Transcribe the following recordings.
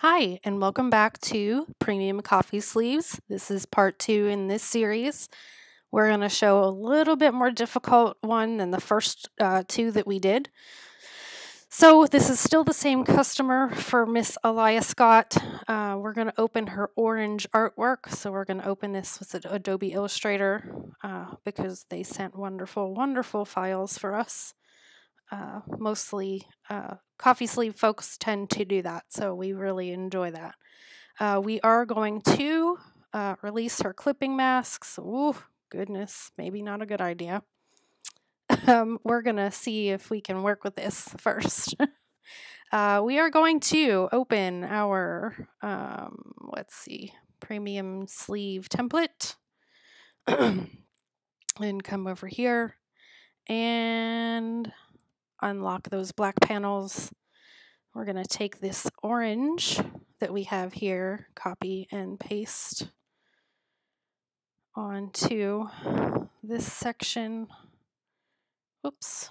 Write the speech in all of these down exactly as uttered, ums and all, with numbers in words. Hi, and welcome back to Premium Coffee Sleeves. This is part two in this series. We're going to show a little bit more difficult one than the first uh, two that we did. So this is still the same customer for Miss Elias Scott. Uh, we're going to open her orange artwork. So we're going to open this with Adobe Illustrator uh, because they sent wonderful, wonderful files for us. Uh, mostly uh, coffee sleeve folks tend to do that, so we really enjoy that. Uh, we are going to uh, release her clipping masks. Ooh, goodness, maybe not a good idea. Um, we're going to see if we can work with this first. uh, we are going to open our, um, let's see, premium sleeve template and come over here and unlock those black panels. We're going to take this orange that we have here, copy and paste onto this section. Oops,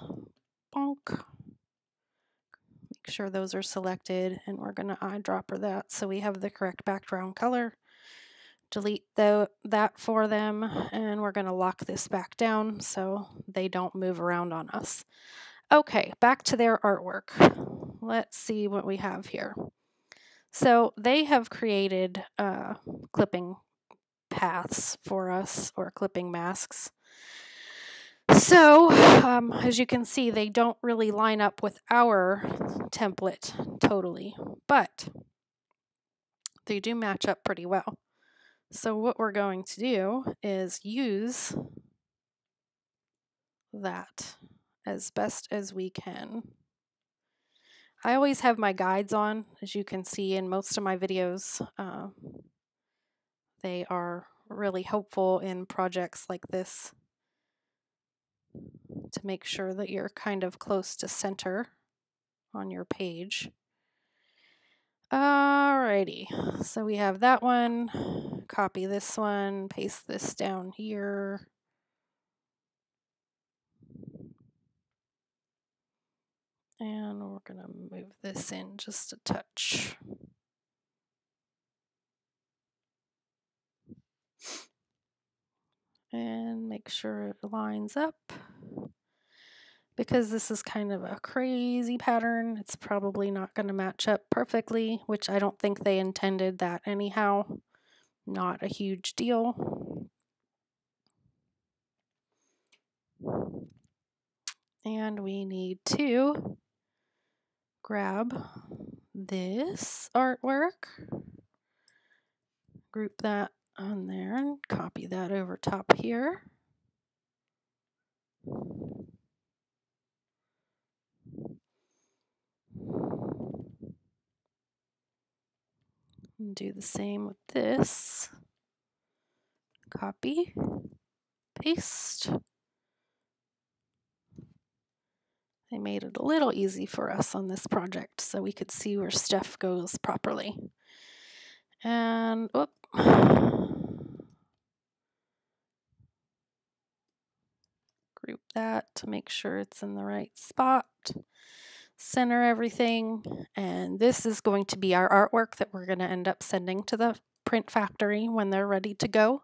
bonk. Make sure those are selected, and we're going to eyedropper that so we have the correct background color. Delete the, that for them, and we're going to lock this back down so they don't move around on us. Okay, back to their artwork. Let's see what we have here. So they have created uh, clipping paths for us, or clipping masks. So um, as you can see, they don't really line up with our template totally, but they do match up pretty well. So what we're going to do is use that as best as we can. I always have my guides on, as you can see in most of my videos. Uh, they are really helpful in projects like this to make sure that you're kind of close to center on your page. Alrighty, so we have that one. Copy this one, paste this down here. And we're going to move this in just a touch. And make sure it lines up. Because this is kind of a crazy pattern, it's probably not going to match up perfectly, which I don't think they intended that anyhow. Not a huge deal. And we need to grab this artwork, group that on there, and copy that over top here. And do the same with this. Copy, paste. They made it a little easy for us on this project so we could see where stuff goes properly. And, whoop. Group that to make sure it's in the right spot. Center everything. And this is going to be our artwork that we're going to end up sending to the print factory when they're ready to go.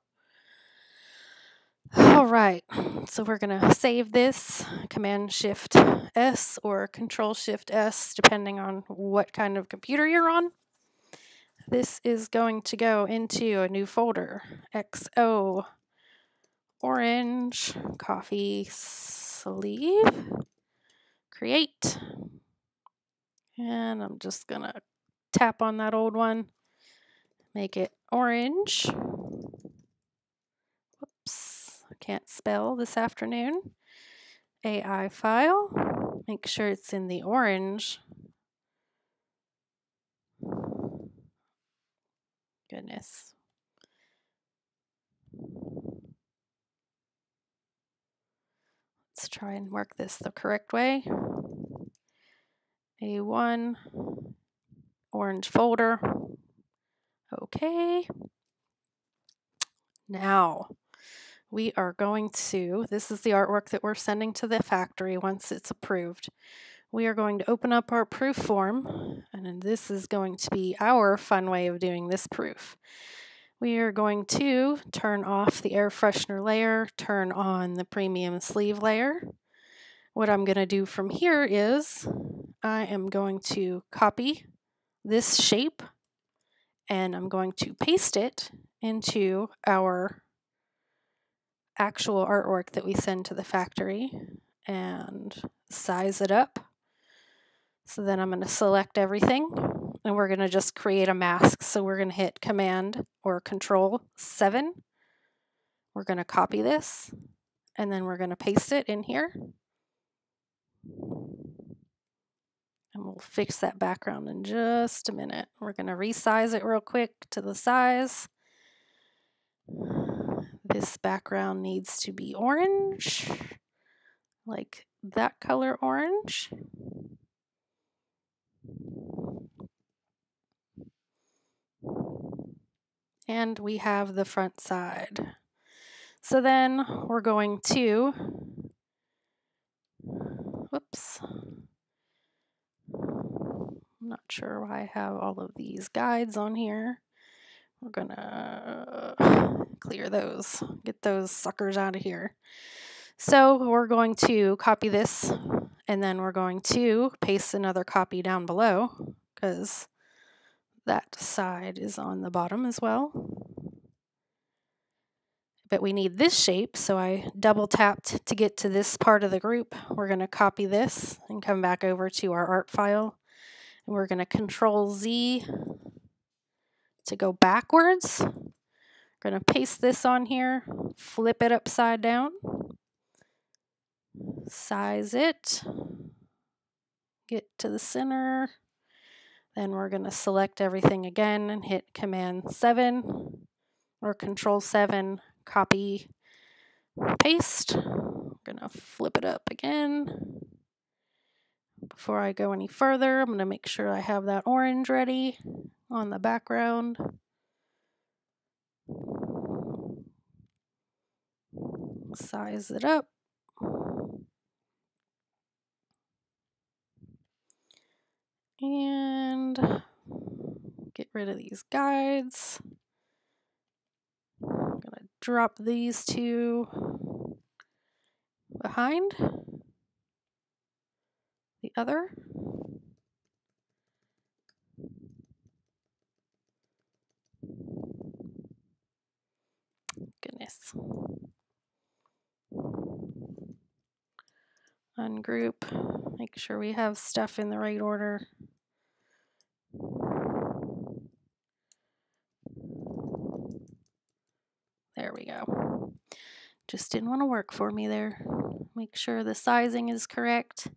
All right, so we're going to save this, Command Shift S or Control Shift S, depending on what kind of computer you're on. This is going to go into a new folder, X O, orange, coffee sleeve, create. And I'm just going to tap on that old one, make it orange. Can't spell this afternoon. A I file. Make sure it's in the orange. Goodness. Let's try and work this the correct way. A one, orange folder. Okay. Now, we are going to, this is the artwork that we're sending to the factory once it's approved. we are going to open up our proof form, and this is going to be our fun way of doing this proof. We are going to turn off the air freshener layer, turn on the premium sleeve layer. What I'm going to do from here is I am going to copy this shape and I'm going to paste it into our actual artwork that we send to the factory and size it up. So then I'm going to select everything and we're going to just create a mask. So we're going to hit Command or Control seven. We're going to copy this and then we're going to paste it in here. And we'll fix that background in just a minute. We're going to resize it real quick to the size. This background needs to be orange, like that color orange. And we have the front side. So then we're going to, whoops. I'm not sure why I have all of these guides on here. We're gonna clear those, get those suckers out of here. So we're going to copy this and then we're going to paste another copy down below because that side is on the bottom as well. But we need this shape, so I double tapped to get to this part of the group. We're gonna copy this and come back over to our art file. We're going to Control Z to go backwards. We're going to paste this on here, flip it upside down, size it, get to the center. Then we're going to select everything again and hit Command seven or Control seven, copy, paste. We're going to flip it up again. Before I go any further, I'm going to make sure I have that orange ready on the background. Size it up. And get rid of these guides. I'm going to drop these two behind the other. Goodness. Ungroup. Make sure we have stuff in the right order. There we go. Just didn't want to work for me there. Make sure the sizing is correct.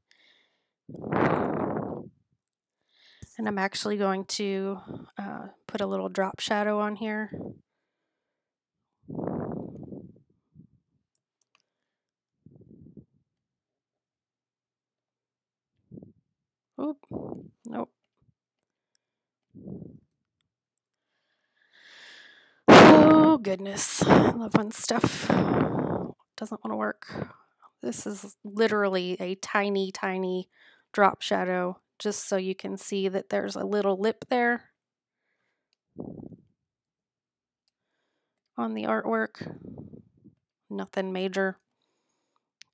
And I'm actually going to uh, put a little drop shadow on here. Oop, nope. Oh goodness, I love when stuff doesn't want to work. This is literally a tiny, tiny drop shadow, just so you can see that there's a little lip there on the artwork. Nothing major.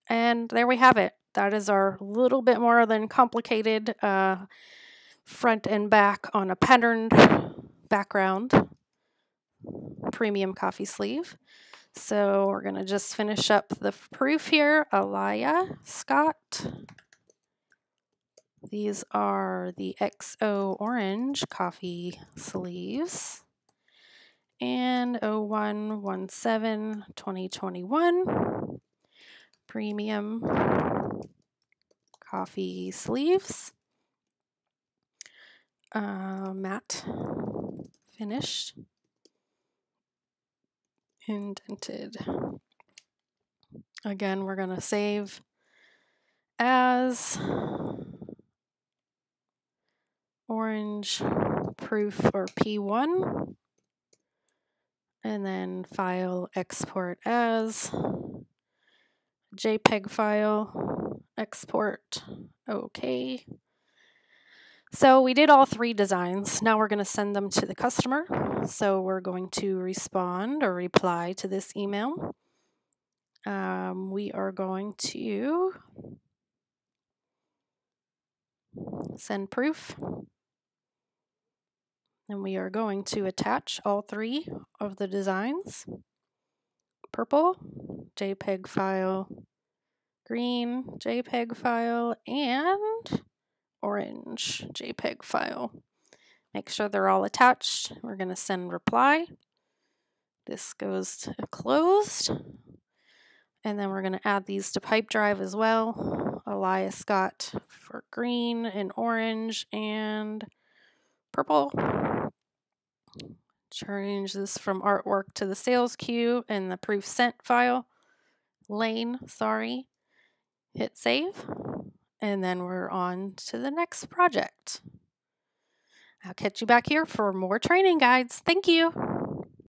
And there we have it. That is our little bit more than complicated uh, front and back on a patterned background premium coffee sleeve. So we're going to just finish up the proof here. Elias Scott. These are the X O orange coffee sleeves and oh one seventeen twenty twenty-one premium coffee sleeves, uh, matte finish, indented. Again, we're going to save as orange proof or P one, and then file export as JPEG file, export, okay. So we did all three designs. Now we're going to send them to the customer. So we're going to respond or reply to this email. Um, we are going to send proof. And we are going to attach all three of the designs. Purple, JPEG file, green, JPEG file, and orange JPEG file. Make sure they're all attached. We're going to send reply. This goes to closed. And then we're going to add these to PipeDrive as well. Elias Scott for green and orange and purple. Change this from artwork to the sales queue and the proof sent file. Lane, sorry. Hit save. And then we're on to the next project. I'll catch you back here for more training guides. Thank you.